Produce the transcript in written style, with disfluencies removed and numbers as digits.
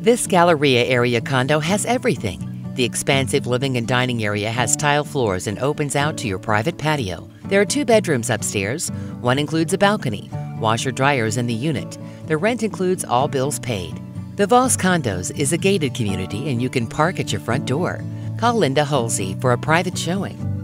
This Galleria area condo has everything. The expansive living and dining area has tile floors and opens out to your private patio. There are 2 bedrooms upstairs. One includes a balcony, washer-dryers in the unit. The rent includes all bills paid. The Voss Condos is a gated community and you can park at your front door. Call Linda Hulsey for a private showing.